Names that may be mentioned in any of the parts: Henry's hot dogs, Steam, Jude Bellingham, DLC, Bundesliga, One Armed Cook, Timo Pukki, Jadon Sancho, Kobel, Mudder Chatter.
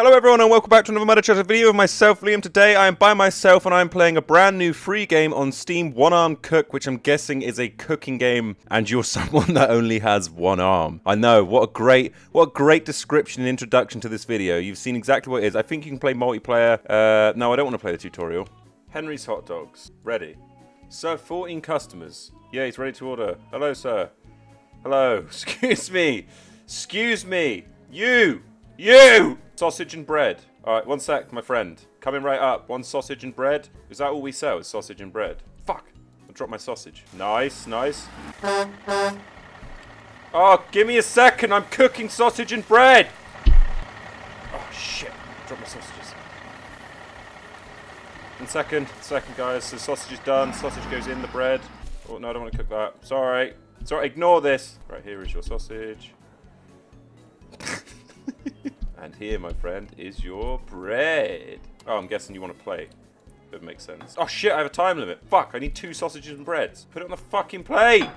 Hello everyone and welcome back to another Mudder Chatter video with myself, Liam. Today I am by myself and I am playing a brand new free game on Steam, One Armed Cook, which I'm guessing is a cooking game and you're someone that only has one arm. I know, what a great description and introduction to this video. You've seen exactly what it is. I think you can play multiplayer. No, I don't want to play the tutorial. Henry's hot dogs. Ready. Serve 14 customers. Yeah, he's ready to order. Hello, sir. Hello. Excuse me. Excuse me. You! Sausage and bread. Alright, one sec, my friend. Coming right up. One sausage and bread. Is that all we sell? Is sausage and bread? Fuck! I dropped my sausage. Nice, nice. Oh, give me a second! I'm cooking sausage and bread! Oh, shit. I dropped my sausages. One second, guys. The sausage is done. Sausage goes in the bread. Oh, no, I don't want to cook that. Sorry. Sorry, ignore this. Right, here is your sausage. And here, my friend, is your bread. Oh, I'm guessing you want to play. That makes sense. Oh shit, I have a time limit. Fuck, I need 2 sausages and breads. Put it on the fucking plate.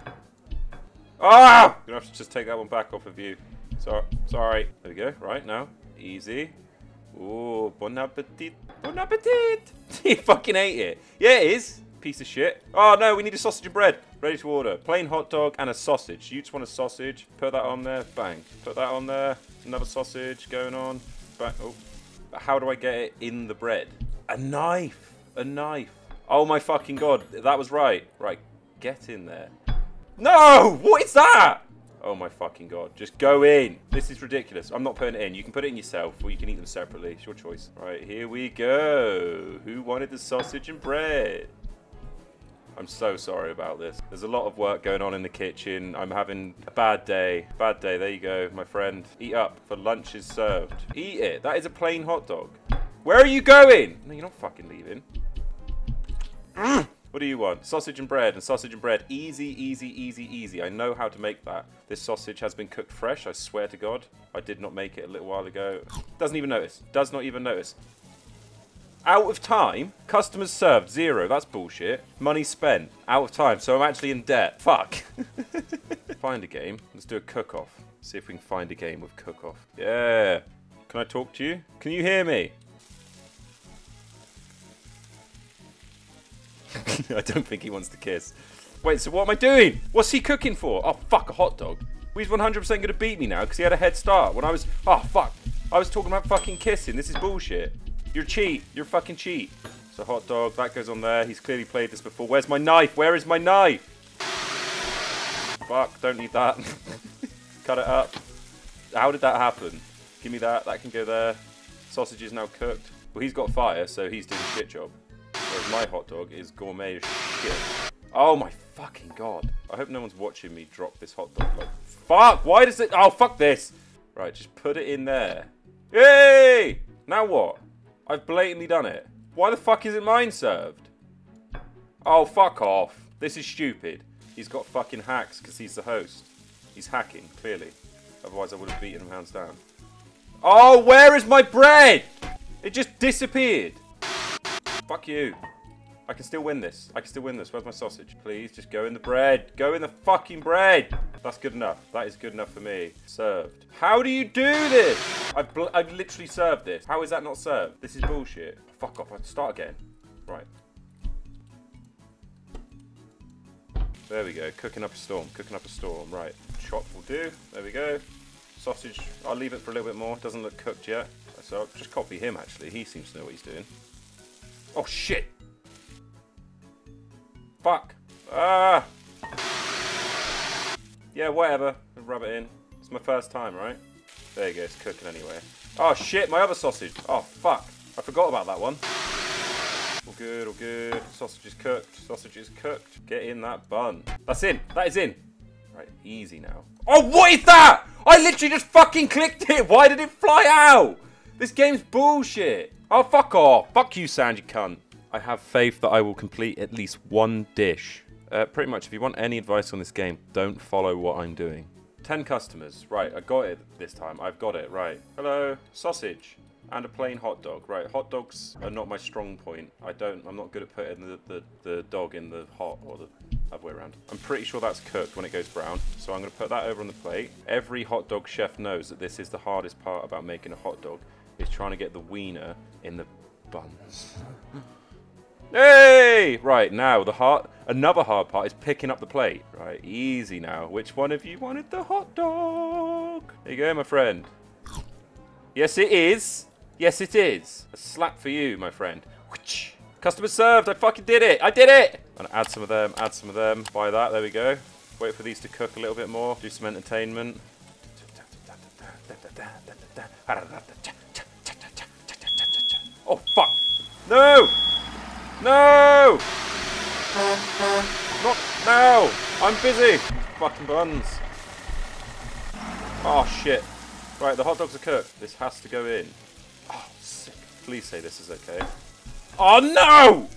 Ah! You're gonna have to just take that one back off of you. Sorry. There we go, right now. Easy. Oh, bon appetit. Bon appetit! He fucking ate it. Yeah, it is. Piece of shit. Oh no, we need a sausage and bread. Ready to order. Plain hot dog and a sausage. You just want a sausage. Put that on there. Bang. Put that on there. Another sausage going on. Bang. Oh. How do I get it in the bread? A knife. A knife. Oh my fucking god. That was right. Right. Get in there. No! What is that? Oh my fucking god. Just go in. This is ridiculous. I'm not putting it in. You can put it in yourself or you can eat them separately. It's your choice. Right, here we go. Who wanted the sausage and bread? I'm so sorry about this. There's a lot of work going on in the kitchen. I'm having a bad day. Bad day. There you go, my friend. Eat up, for lunch is served. Eat it. That is a plain hot dog. Where are you going? No, you're not fucking leaving. What do you want? Sausage and bread and sausage and bread. Easy, easy, easy, easy. I know how to make that. This sausage has been cooked fresh, I swear to God. I did not make it a little while ago. Doesn't even notice. Does not even notice. Out of time. Customers served. 0. That's bullshit. Money spent. Out of time. So I'm actually in debt. Fuck. Find a game. Let's do a cook-off. See if we can find a game with cook-off. Yeah. Can I talk to you? Can you hear me? I don't think he wants to kiss. Wait, so what am I doing? What's he cooking for? Oh, fuck. A hot dog. He's 100% going to beat me now because he had a head start. When I was... Oh, fuck. I was talking about fucking kissing. This is bullshit. You're a cheat. You're a fucking cheat. It's a hot dog. That goes on there. He's clearly played this before. Where's my knife? Where is my knife? Fuck. Don't need that. Cut it up. How did that happen? Give me that. That can go there. Sausage is now cooked. Well, he's got fire, so he's doing a shit job. Whereas my hot dog is gourmet as shit. Oh, my fucking god. I hope no one's watching me drop this hot dog. Like, fuck. Why does it... Oh, fuck this. Right, just put it in there. Yay! Now what? I've blatantly done it. Why the fuck isn't mine served? Oh, fuck off. This is stupid. He's got fucking hacks because he's the host. He's hacking, clearly. Otherwise, I would have beaten him hands down. Oh, where is my bread? It just disappeared. Fuck you. I can still win this. I can still win this. Where's my sausage? Please, just go in the bread. Go in the fucking bread. That's good enough. That is good enough for me. Served. How do you do this? I've literally served this. How is that not served? This is bullshit. Fuck off. I'll start again. Right. There we go. Cooking up a storm. Cooking up a storm. Right. Chop will do. There we go. Sausage. I'll leave it for a little bit more. It doesn't look cooked yet. So I'll just copy him, actually. He seems to know what he's doing. Oh, shit. Fuck. Ah. Yeah, whatever. Rub it in. It's my first time, right? There you go. It's cooking anyway. Oh, shit. My other sausage. Oh, fuck. I forgot about that one. All good, all good. Sausage is cooked. Sausage is cooked. Get in that bun. That's in. That is in. Right, easy now. Oh, what is that? I literally just fucking clicked it. Why did it fly out? This game's bullshit. Oh, fuck off. Fuck you, Sand, you cunt. I have faith that I will complete at least one dish. Pretty much, if you want any advice on this game, don't follow what I'm doing. 10 customers. Right, I got it this time. I've got it, right. Hello. Sausage. And a plain hot dog. Right, hot dogs are not my strong point. I'm not good at putting the dog in the hot or the other way around. I'm pretty sure that's cooked when it goes brown. So I'm going to put that over on the plate. Every hot dog chef knows that this is the hardest part about making a hot dog. is trying to get the wiener in the buns. Hey! Right, now the hard, another hard part is picking up the plate. Right, easy now. Which one of you wanted the hot dog? There you go, my friend. Yes, it is. Yes, it is. A slap for you, my friend. Whoosh. Customer served. I fucking did it. I did it. I'm gonna add some of them, add some of them. Buy that. There we go. Wait for these to cook a little bit more. Do some entertainment. Oh, fuck. No. No! Not now! I'm busy! Fucking buns. Oh, shit. Right, the hot dogs are cooked. This has to go in. Oh, sick. Please say this is okay. Oh, no!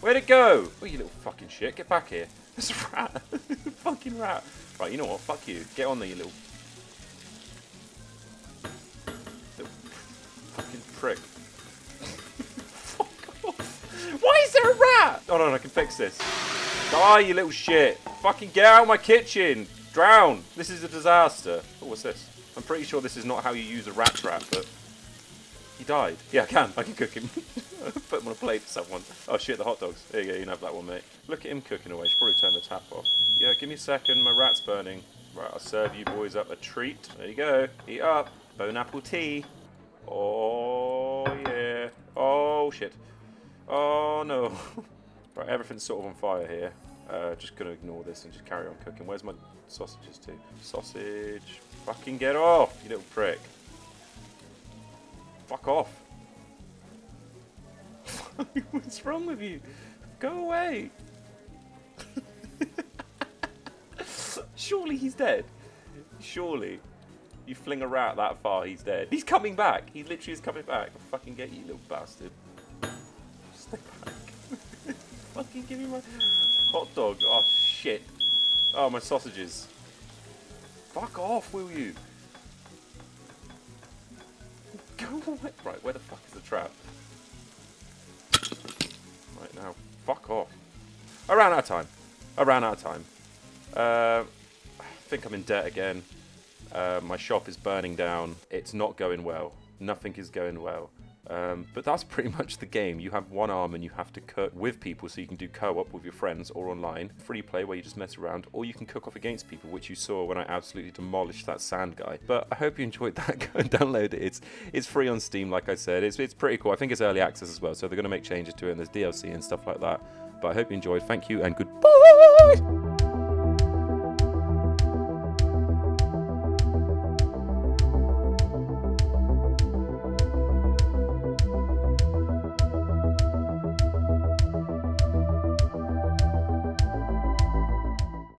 Where'd it go? Oh, you little fucking shit. Get back here. It's a rat. Fucking rat. Right, you know what? Fuck you. Get on there, you little fucking prick. Why is there a rat? Hold on, I can fix this. Die, you little shit. Fucking get out of my kitchen. Drown. This is a disaster. Oh, what's this? I'm pretty sure this is not how you use a rat trap, but... He died. Yeah, I can. I can cook him. Put him on a plate for someone. Oh, shit, the hot dogs. There you go. You can have that one, mate. Look at him cooking away. Should probably turn the tap off. Yeah, give me a second. My rat's burning. Right, I'll serve you boys up a treat. There you go. Eat up. Bon apple tea. Oh, yeah. Oh, shit. Oh no. Right, everything's sort of on fire here. Just gonna ignore this and just carry on cooking. Where's my sausages to? Sausage. Fucking get off, you little prick. Fuck off. What's wrong with you? Go away. Surely he's dead. Surely. You fling a rat that far, he's dead. He's coming back. He literally is coming back. I'll fucking get you, little bastard. Fucking give me my hot dog. Oh, shit. Oh, my sausages. Fuck off, will you? Go away. Right, where the fuck is the trap? Right now. Fuck off. I ran out of time. I ran out of time. I think I'm in debt again. My shop is burning down. It's not going well. Nothing is going well. But that's pretty much the game. You have one arm and you have to cook with people, so you can do co-op with your friends or online. Free play where you just mess around, or you can cook off against people, which you saw when I absolutely demolished that sand guy. But I hope you enjoyed that. Go and download it. It's free on Steam, like I said. It's pretty cool. I think it's early access as well, so they're going to make changes to it, and there's DLC and stuff like that. But I hope you enjoyed. Thank you, and goodbye!